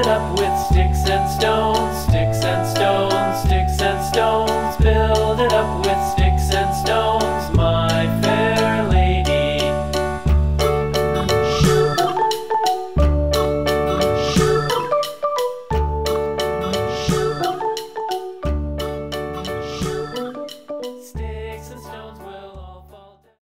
it up with sticks and stones, sticks and stones.